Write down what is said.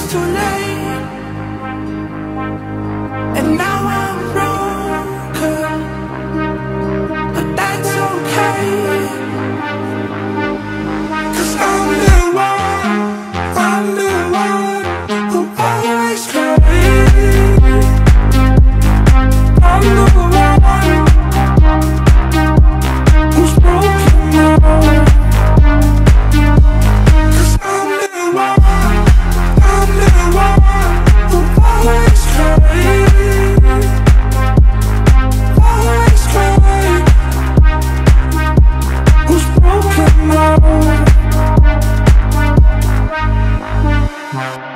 was too late, and now I'm broken, but that's okay, 'cause I'm the one who always carries. I'm the one